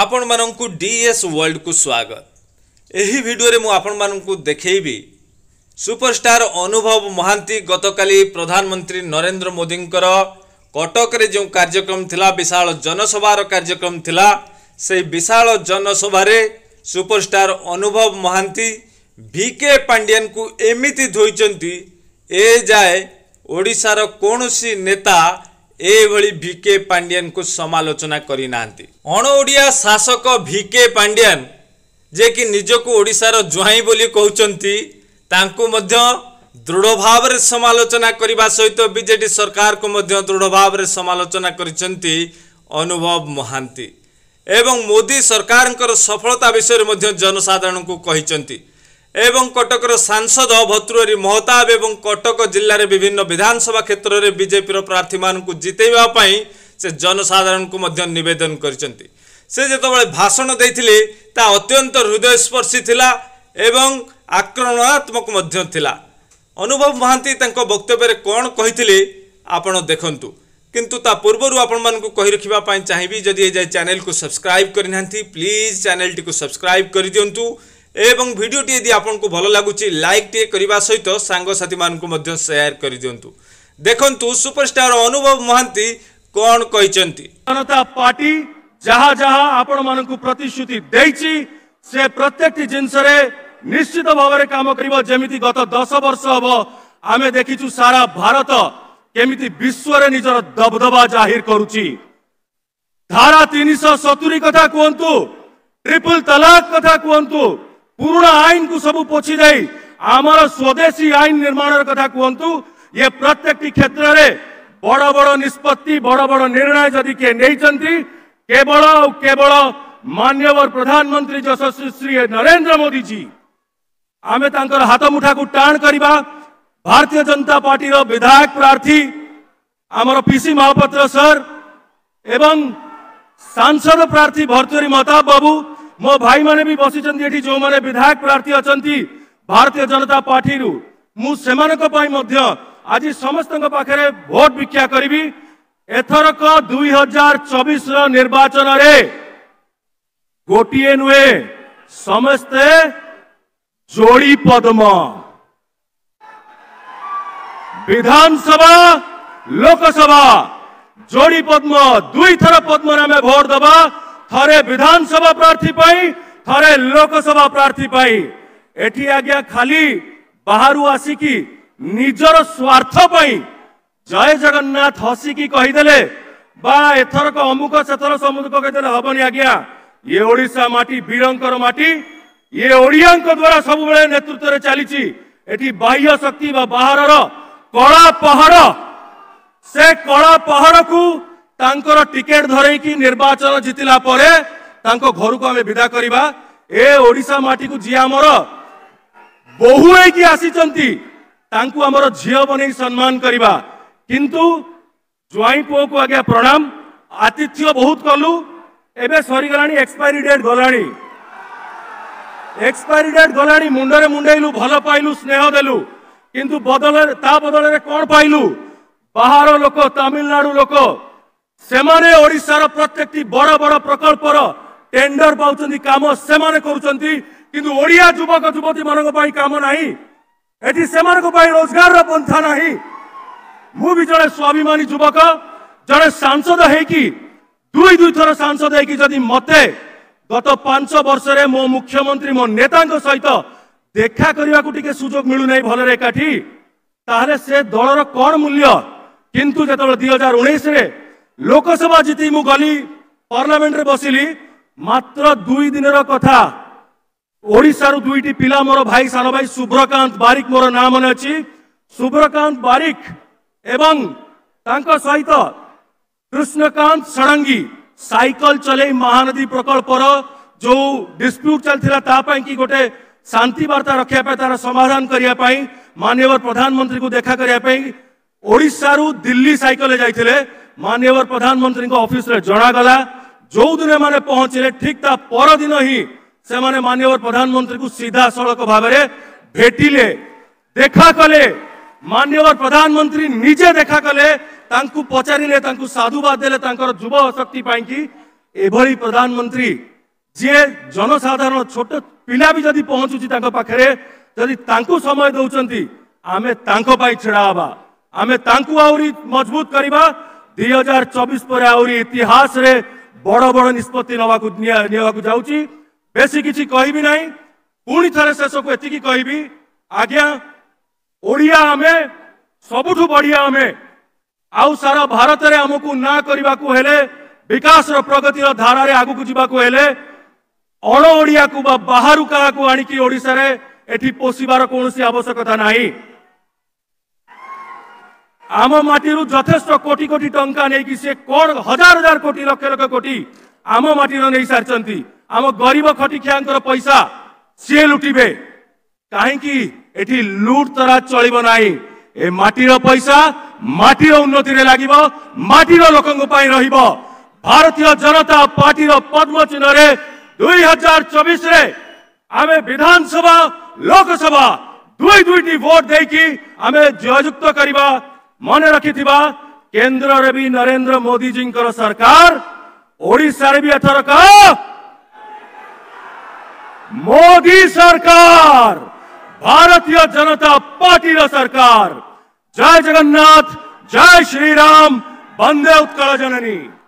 आपण मानकू DS world को स्वागत। एही वीडियो रे मु आपण मानकू देखैबी सुपरस्टार अनुभव महांति गतकाली प्रधानमंत्री नरेन्द्र मोदी कटक रे जो कार्यक्रम थिला विशाल जनसभार कार्यक्रम थिला से विशाल जनसभा रे सुपरस्टार अनुभव महांति VK पांडियन को एमिति धोइचंती ए जाए ओडिशा रो कोनोसी नेता एभली VK पांडियन को समालोचना करी नांती। अण ओडिया शासक VK पांडियन जे कि निजको ओडिशार ज्वाई बोली कहउचंती तांकु मध्य दृढ़ भाव रे समालोचना करबा सहित बीजेपी सरकार को मध्य दृढ़ भाव रे समालोचना करिसंती अनुभव महांति एवं मोदी सरकार को सफलता विषय मध्य जनसाधारण को कहिसंती एवं कटक सांसद भतृवरि महताब एवं कटक जिल्ला रे विभिन्न विधानसभा क्षेत्र रे बीजेपी प्रार्थी मानकु जितेबा पई से जनसाधारण को मध्य निवेदन करिसंती। से जेतबेले भाषण दैथिले ता अत्यंत हृदयस्पर्शी थिला एवं आक्रमणात्मक मध्य थिला। अनुभव महांति तांको वक्तव्य रे कोन कहिथिले आपण देखंतु, किंतु ता पूर्वरु आपण मानकु कहि रखिबा पई चाहिबी जदि ए जाय चैनल को सब्सक्राइब करि नांथि प्लीज चैनल टी को सब्सक्राइब करि दियंतु एवं वीडियो टी यदि आपको भल लगुच लाइक टी करने सहित तो सांगसाथी मानू सेयार कर दिंतु। देखंतु सुपरस्टार अनुभव महांति कौन कही जनता पार्टी जहा जहा आपण मान प्रतिश्रुति से प्रत्येक जिनस निश्चित भाव में काम करमी गत 10 वर्ष हम आम देखीचु सारा भारत केमी विश्व निजर दबदबा जाहिर करुची। धारा 370 कथा कहतु, ट्रिपल तलाक कथा कहतु, पुराना आईन को सब पोछी दे आमर स्वदेशी आईन निर्माण कथा कहतु, ये प्रत्येक क्षेत्र में बड़ बड़ निष्पत्ति बड़ बड़ निर्णय जदि किए नहीं केवल केवल माननीय प्रधानमंत्री यशस्वी श्री नरेन्द्र मोदी जी आमे तांकर हाथ मुठा को टाण करवा। भारतीय जनता पार्टी विधायक प्रार्थी आमर पीसी महापात्र सर एवं सांसद प्रार्थी भतृवरि महताब बाबू मो भाई माने भी बसिचंती एठी जो माने विधायक प्रार्थी अछंती भारतीय जनता पार्टी रु मु सेमानक पई मध्य आज समस्तक पाखरे वोट भिक्षा करिवि। एथरक 2024 रो निर्वाचन रे गोटिए नुए समस्ते जोड़ी पद्म विधानसभा लोकसभा जोड़ी पद्म दुई थर पद्म नामे भोट दबा थरे विधानसभा प्रार्थी पाई थरे लोकसभा प्रार्थी पाई। एठी आज्ञा खाली बाहरु आसिकी निजर स्वार्थ पाई जय जगन्नाथ हसिकी कहीदेले बा एथरक अमुक सेथर समुद्र कहीदेले हबनी आज्ञा। ये ओडिशा माटी वीरंकर माटी ये ओडियांक द्वारा सब बेले नेतृत्व रे चलीची। एठी बाह्य शक्ति बा बाहरर कला पहाड़ से कला पहाड़ को तांकर टिकेट धरई की निर्वाचन जितिला परे तांको घर को आमे विदा करबा। ए ओडिसा माटी को जी हमर बहु हे की आसीचंती तांको हमर झियो बने सम्मान करबा, किंतु ज्वाई पो को आगे प्रणाम आतिथ्य बहुत कलु एबे सरी गलाणी एक्सपायरी डेट गलाणी मुंडरे मुंडेलु भलो पाइलु स्नेह देलु, किंतु बदल ता बदल रे कोन पाइलु बाहर लोक तमिलनाडु लोक सेमाने ओडिशार प्रत्येक बड़ बड़ प्रकल्पर टेंडर पाउचंदी काम सेमाने करूचंदी, किंतु ओडिया युवक युवती मानक पाई काम नाही एठी सेमानक पाई रोजगार रो पंथा नाही। मु भी जड़े स्वाभिमानी युवक जड़े सांसद है कि दुई थर सांसद है कि जदि मते गत 5 वर्ष रे मो मुख्यमंत्री मो नेता सहित देखा करबा को टिके सुजोग मिलु नै भल रे एकाठी ताहले से दल रो कोन मूल्य। किंतु जेतबेले 2019 रे लोकसभा जीति मु गली पार्लियामेंट रे बसिली मात्र 2 दिन रो कथा ओडिशा रो 2टी पिला मोर भाई सान भाई सुभ्रकांत बारिक मोर नाम मन अछि सुभ्रकांत बारिक एवं तांको सहित कृष्णकांत षडंगी साइकिल चले महानदी प्रकल्प रो जो डिस्प्यूट चलथिला ता पई कि गोटे शांति वार्ता रखिया पे तार समाधान करिया पई माननीय प्रधानमंत्री को देखा करिया पई ओडिशा रु दिल्ली साइकिल जाइथिले माननीय प्रधानमंत्री को ऑफिस रे जणा गला। जो दिन माने पहुंचले ठीक ता पर दिन ही से माने माननीय प्रधानमंत्री को सीधा सड़क भाव रे भेटिले देखा कले माननीय प्रधानमंत्री निजे देखा कले तांकु पचारिले तांकु साधुवाद देले तांकर युवा शक्ति पई कि एभरी प्रधानमंत्री जी जनसाधारण छोट पिला भी जदि पहुंचुची तांको पाखरे जदि तांको समय दउचंती आमे तांको पाई छड़ा हवा आमे तांको आउरी मजबूत करबा 2024 पर आउरी इतिहास रे बड़ बड़ निष्पत्ति नेवाकु जाउची बेसी किछि कहबी नाही पुणी थरे शेष को एतिकी कहबी आज्ञा ओडिया आमे सबुठु बढ़िया आमे आउ सारा भारत रे हमकु ना करबाकु हेले विकास रो प्रगति रो धारा रे आगु जावाकु हेले अण ओडिया को बाहर क्या आणिकी ओडिशा रे एठी पोषिबार कोनोसी आवश्यकता नाही आम माटीरू जथेष्ट कोटी कोटी टंका नहीं कि से कौन हजार हजार कोटी लक्ष कोटी आम माटीरू नहीं सारचंती आम गरीब खटिखियांकर पैसा सी लुटिबे काहेकि एठी लूट तराज चलिबो नाही ए माटीरो पैसा माटीरो उन्नति रे लागिबो माटीरो लोकंग पई रहिबो भारतीय जनता पार्टी रो पद्म चिन्ह रे 2024 रे आमे विधानसभा लोकसभा दुई दुईटी वोट देकी आमे जययुक्त करिबा मन रखी केंद्र रे भी नरेन्द्र मोदी जी सरकार ओडिशा रे भी एथरक मोदी सरकार भारतीय जनता पार्टी रो सरकार। जय जगन्नाथ, जय श्री राम, वंदे उत्कल जननी।